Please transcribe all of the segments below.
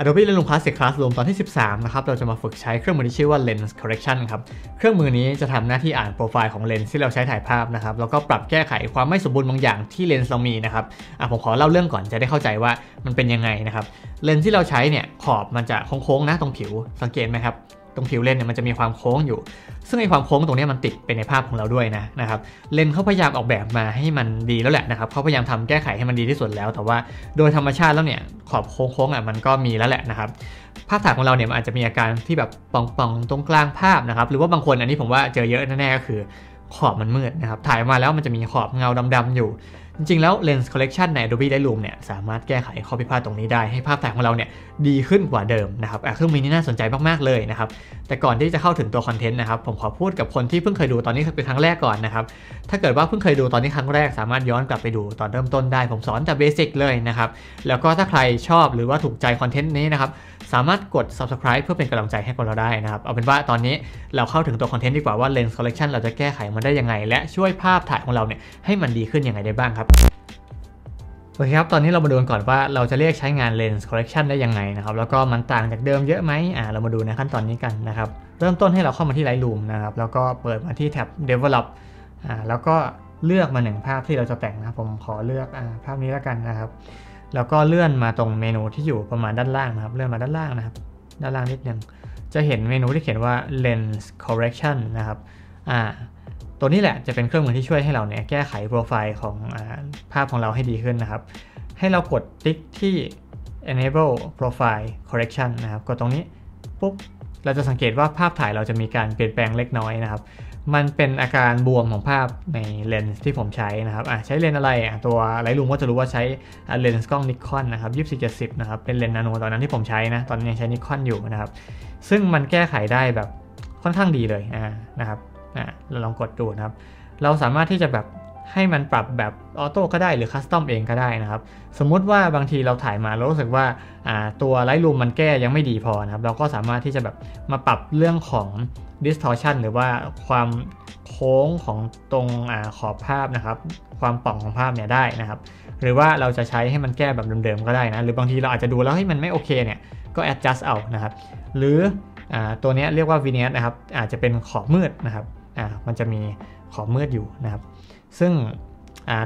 Adobe Lightroom Classic Classroom ตอนที่ 13 นะครับเราจะมาฝึกใช้เครื่องมือที่ชื่อว่า Lens Correction ครับเครื่องมือนี้จะทำหน้าที่อ่านโปรไฟล์ของเลนส์ที่เราใช้ถ่ายภาพนะครับแล้วก็ปรับแก้ไขความไม่สมบูรณ์บางอย่างที่เลนส์เรามีนะครับผมขอเล่าเรื่องก่อนจะได้เข้าใจว่ามันเป็นยังไงนะครับเลนส์ที่เราใช้เนี่ยขอบมันจะโค้งๆนะตรงผิวสังเกตไหมครับตรงผิวเลนส์เนี่ยมันจะมีความโค้งอยู่ซึ่งในความโค้งตรงนี้มันติดเป็นในภาพของเราด้วยนะครับเลนส์เขาพยายามออกแบบมาให้มันดีแล้วแหละนะครับเขาพยายามทำแก้ไขให้มันดีที่สุดแล้วแต่ว่าโดยธรรมชาติแล้วเนี่ยขอบโค้งๆมันก็มีแล้วแหละนะครับภาพถ่ายของเราเนี่ยมันอาจจะมีอาการที่แบบป่องๆตรงกลางภาพนะครับหรือว่าบางคนอันนี้ผมว่าเจอเยอะแน่ๆก็คือขอบมันมืดนะครับถ่ายมาแล้วมันจะมีขอบเงาดำๆอยู่จริงๆแล้ว Lens Correction ใน Adobe Lightroom เนี่ยสามารถแก้ไขข้อผิดพลาดตรงนี้ได้ให้ภาพถ่ายของเราเนี่ยดีขึ้นกว่าเดิมนะครับเครื่องมือนี้น่าสนใจมากๆเลยนะครับแต่ก่อนที่จะเข้าถึงตัวคอนเทนต์นะครับผมขอพูดกับคนที่เพิ่งเคยดูตอนนี้เป็นครั้งแรกก่อนนะครับถ้าเกิดว่าเพิ่งเคยดูตอนนี้ครั้งแรกสามารถย้อนกลับไปดูตอนเริ่มต้นได้ผมสอนแต่เบสิกเลยนะครับแล้วก็ถ้าใครชอบหรือว่าถูกใจคอนเทนต์นี้นะครับสามารถกด subscribe เพื่อเป็นกำลังใจให้คนเราได้นะครับเอาเป็นว่าตอนนี้เราเข้าถึงตัวคอนเทนต์ดีกว่าว่า Lens Correction เราจะแก้ไขมันได้ยังไงและช่วยภาพถ่ายของเราเนี่ยให้มันดีขึ้นยังไงได้บ้างครับโอเคครับตอนนี้เรามาดูกันก่อนว่าเราจะเรียกใช้งาน Lens Correction ได้ยังไงนะครับแล้วก็มันต่างจากเดิมเยอะไหมเรามาดูในขั้นตอนนี้กันนะครับเริ่มต้นให้เราเข้ามาที่ Lightroom นะครับแล้วก็เปิดมาที่แท็บ Develop แล้วก็เลือกมาหนึ่งภาพที่เราจะแต่งนะผมขอเลือกภาพนี้แล้วกันนะครับแล้วก็เลื่อนมาตรงเมนูที่อยู่ประมาณด้านล่างนะครับเลื่อนมาด้านล่างนะครับด้านล่างนิดนึงจะเห็นเมนูที่เขียนว่า Lens Correction นะครับตัวนี้แหละจะเป็นเครื่องมือที่ช่วยให้เราเนี่ยแก้ไขโปรไฟล์ของภาพของเราให้ดีขึ้นนะครับให้เรากดติ๊กที่ Enable Profile Correction นะครับกดตรงนี้ปุ๊บเราจะสังเกตว่าภาพถ่ายเราจะมีการเปลี่ยนแปลงเล็กน้อยนะครับมันเป็นอาการบวมของภาพในเลนส์ที่ผมใช้นะครับใช้เลนส์อะไรตัว Lightroom ก็จะรู้ว่าใช้เลนส์กล้อง Nikon นะครับ24-70นะครับเป็นเลนส์นาโนตอนนั้นที่ผมใช้นะตอนนี้ยังใช้ Nikon อยู่นะครับซึ่งมันแก้ไขได้แบบค่อนข้างดีเลยนะครับเราลองกดดูนะครับเราสามารถที่จะแบบให้มันปรับแบบออโต้ก็ได้หรือคัสตอมเองก็ได้นะครับสมมุติว่าบางทีเราถ่ายมาเรารู้สึกว่าตัว Lightroom มันแก้ยังไม่ดีพอนะครับเราก็สามารถที่จะแบบมาปรับเรื่องของ distortion หรือว่าความโค้งของตรงขอบภาพนะครับความป่องของภาพเนี่ยได้นะครับหรือว่าเราจะใช้ให้มันแก้แบบเดิมๆก็ได้นะหรือบางทีเราอาจจะดูแล้วให้มันไม่โอเคเนี่ยก็ adjust เอานะครับหรือตัวนี้เรียกว่า vignette นะครับอาจจะเป็นขอบมืดนะครับมันจะมีขอบมืดอยู่นะครับซึ่ง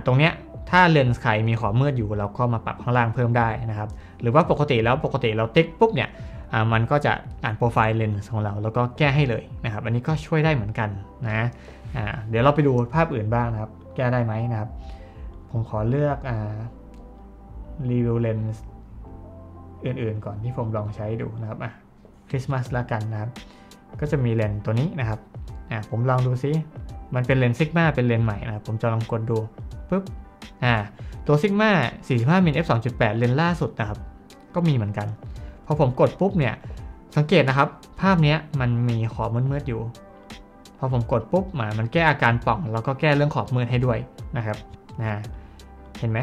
ตรงเนี้ยถ้าเลนส์ใครมีขอบมืดอยู่เราก็มาปรับข้างล่างเพิ่มได้นะครับหรือว่าปกติเราติ๊กปุ๊บเนี่ยมันก็จะอ่านโปรไฟล์เลนส์ของเราแล้วก็แก้ให้เลยนะครับอันนี้ก็ช่วยได้เหมือนกันนะเดี๋ยวเราไปดูภาพอื่นบ้างนะครับแก้ได้ไหมนะครับผมขอเลือกรีวิวเลนส์อื่นๆก่อนที่ผมลองใช้ดูนะครับคริสต์มาสละกันนะครับก็จะมีเลนส์ตัวนี้นะครับผมลองดูซิมันเป็นเลนส์ซิกมาเป็นเลนส์ใหม่นะครับผมจะลองกดดูปุ๊บตัวซิกมา45 มิล f2.8 เลนส์ล่าสุดนะครับก็มีเหมือนกันพอผมกดปุ๊บเนี่ยสังเกตนะครับภาพนี้มันมีขอบมืดๆอยู่พอผมกดปุ๊บมันแก้อาการป่องแล้วก็แก้เรื่องขอบมืดให้ด้วยนะครับเห็นไหม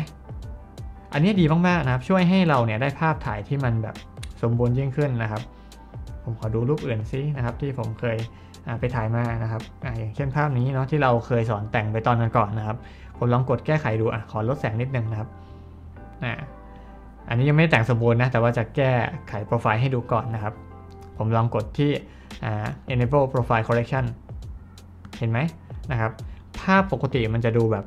อันนี้ดีมากๆนะครับช่วยให้เราเนี่ยได้ภาพถ่ายที่มันแบบสมบูรณ์ยิ่งขึ้นนะครับผมขอดูรูปอื่นซินะครับที่ผมเคยไปถ่ายมานะครับอย่างเช่นภาพนี้เนาะที่เราเคยสอนแต่งไปตอนก่อนนะครับผมลองกดแก้ไขดูขอลดแสงนิดนึงนะครับอันนี้ยังไม่แต่งสมบูรณ์นะแต่ว่าจะแก้ไขโปรไฟล์ให้ดูก่อนนะครับผมลองกดที่ Enable Profile Correction เห็นไหมนะครับภาพปกติมันจะดูแบบ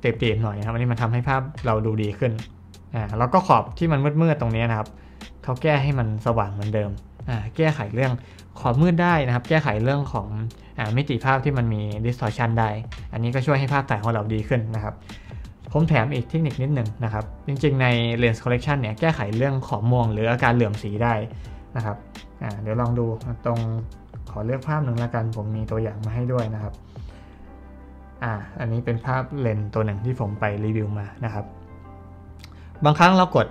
เตียบๆหน่อยนะครับอันนี้มันทำให้ภาพเราดูดีขึ้นแล้วก็ขอบที่มันมืดๆตรงนี้นะครับเขาแก้ให้มันสว่างเหมือนเดิมแก้ไขเรื่องขอบมืดได้นะครับแก้ไขเรื่องของมิติภาพที่มันมี distortion ได้อันนี้ก็ช่วยให้ภาพถ่ายของเราดีขึ้นนะครับผมแถมอีกเทคนิคนิดหนึ่งนะครับจริงๆใน Lens Correction เนี่ยแก้ไขเรื่องขอบม่วงหรืออาการเหลื่อมสีได้นะครับเดี๋ยวลองดูตรงขอเลือกภาพหนึ่งละกันผมมีตัวอย่างมาให้ด้วยนะครับอันนี้เป็นภาพเลนส์ตัวหนึ่งที่ผมไปรีวิวมานะครับบางครั้งเรากด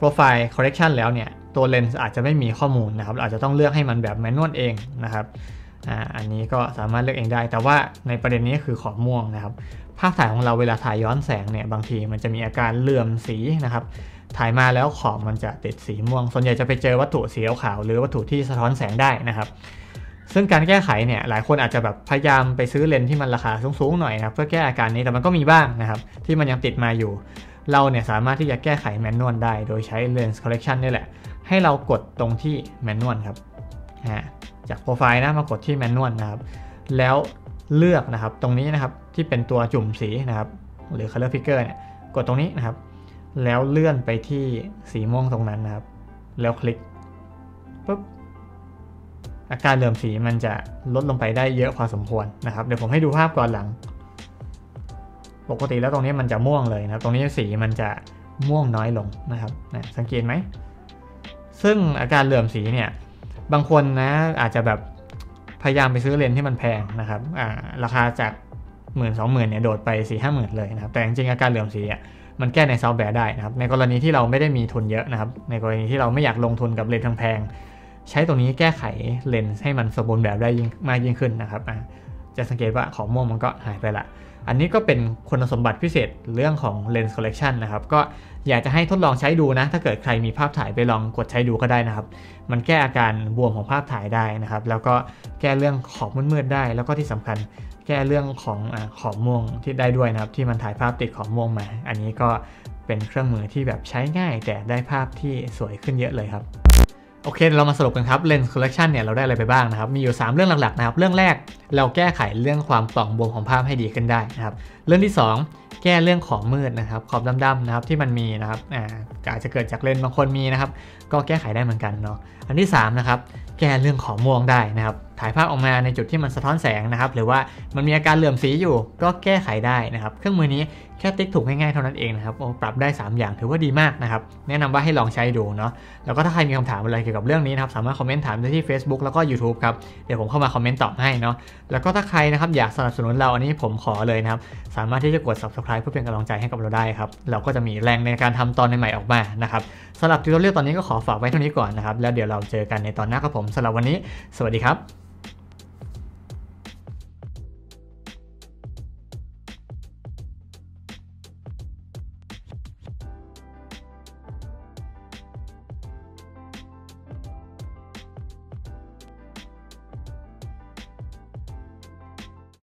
Profile Correction แล้วเนี่ยตัวเลนส์อาจจะไม่มีข้อมูลนะครับอาจจะต้องเลือกให้มันแบบแมนนวลเองนะครับอันนี้ก็สามารถเลือกเองได้แต่ว่าในประเด็นนี้คือขอบม่วงนะครับภาพถ่ายของเราเวลาถ่ายย้อนแสงเนี่ยบางทีมันจะมีอาการเหลื่อมสีนะครับถ่ายมาแล้วขอบมันจะติดสีม่วงส่วนใหญ่จะไปเจอวัตถุสีขาวหรือวัตถุที่สะท้อนแสงได้นะครับซึ่งการแก้ไขเนี่ยหลายคนอาจจะแบบพยายามไปซื้อเลนส์ที่มันราคาสูงๆหน่อยนะเพื่อแก้อาการนี้แต่มันก็มีบ้างนะครับที่มันยังติดมาอยู่เราเนี่ยสามารถที่จะแก้ไขแมนนวลได้โดยใช้ Lens Correction นี่แหละ ให้เรากดตรงที่แมนนวลครับจากโปรไฟล์นะมากดที่แมนนวลนะครับแล้วเลือกนะครับตรงนี้นะครับที่เป็นตัวจุ่มสีนะครับหรือ color picker เนี่ยกดตรงนี้นะครับแล้วเลื่อนไปที่สีม่วงตรงนั้นนะครับแล้วคลิกปุ๊บอาการเหลื่อมสีมันจะลดลงไปได้เยอะพอสมควรนะครับเดี๋ยวผมให้ดูภาพก่อนหลังปกติแล้วตรงนี้มันจะม่วงเลยนะครับตรงนี้สีมันจะม่วงน้อยลงนะครับสังเกตไหมซึ่งอาการเหลื่อมสีเนี่ยบางคนนะอาจจะแบบพยายามไปซื้อเลนส์ที่มันแพงนะครับราคาจาก 10,000-20,000 เนี่ยโดดไป 4-5 หมื่นเลยนะครับแต่จริงๆอาการเหลื่อมสีอ่ะมันแก้ในซอฟต์แวร์ได้นะครับในกรณีที่เราไม่ได้มีทุนเยอะนะครับในกรณีที่เราไม่อยากลงทุนกับเลนส์แพงใช้ตรงนี้แก้ไขเลนส์ให้มันสมบูรณ์แบบได้มากยิ่งขึ้นนะครับจะสังเกตว่าของม่วงมันก็หายไปละอันนี้ก็เป็นคุณสมบัติพิเศษเรื่องของ Lens Correction นะครับก็อยากจะให้ทดลองใช้ดูนะถ้าเกิดใครมีภาพถ่ายไปลองกดใช้ดูก็ได้นะครับมันแก้อาการบวมของภาพถ่ายได้นะครับแล้วก็แก้เรื่องขอบมืดๆได้แล้วก็ที่สำคัญแก้เรื่องของขอบม่วงที่ได้ด้วยนะครับที่มันถ่ายภาพติดขอบม่วงมาอันนี้ก็เป็นเครื่องมือที่แบบใช้ง่ายแต่ได้ภาพที่สวยขึ้นเยอะเลยครับโอเคเรามาสรุปกันครับ Lens Correction เนี่ยเราได้อะไรไปบ้างนะครับมีอยู่3เรื่องหลักๆนะครับเรื่องแรกเราแก้ไขเรื่องความเปล่งบวมของภาพให้ดีขึ้นได้นะครับเรื่องที่2แก้เรื่องของมืดนะครับขอบดำๆนะครับที่มันมีนะครับอาจจะเกิดจากเลนส์บางคนมีนะครับก็แก้ไขได้เหมือนกันเนาะอันที่3นะครับแก้เรื่องของม่วงได้นะครับถ่ายภาพออกมาในจุดที่มันสะท้อนแสงนะครับหรือว่ามันมีอาการเหลื่อมสีอยู่ก็แก้ไขได้นะครับเครื่องมือนี้แค่ติ๊กถูกง่ายๆเท่านั้นเองนะครับปรับได้3อย่างถือว่าดีมากนะครับแนะนำว่าให้ลองใช้ดูเนาะแล้วก็ถ้าใครมีคำถามอะไรเกี่ยวกับเรื่องนี้นะครับสามารถคอมเมนต์ถามได้ที่ Facebook แล้วก็ YouTube ครับเดี๋ยวผมเข้ามาคอมเมนต์ตอบให้เนาะแล้วก็ถ้าใครนะครับอยากสนับสนุนเราอันนี้ผมขอเลยนะครับสามารถที่จะกด Subscribe เพื่อเป็นกำลังใจให้กับเราได้ครับเราก็จะมีแรงในการทำตอนใหม่ๆออกมานะครับสำหรับ tutorial ตอนนี้ก็ขอฝากไว้เท่านี้ก่อนนะครับแล้วเดี๋ยวเราเจอกันในตอนหน้าครับผมสำหรับวันนี้สวัสดีครับ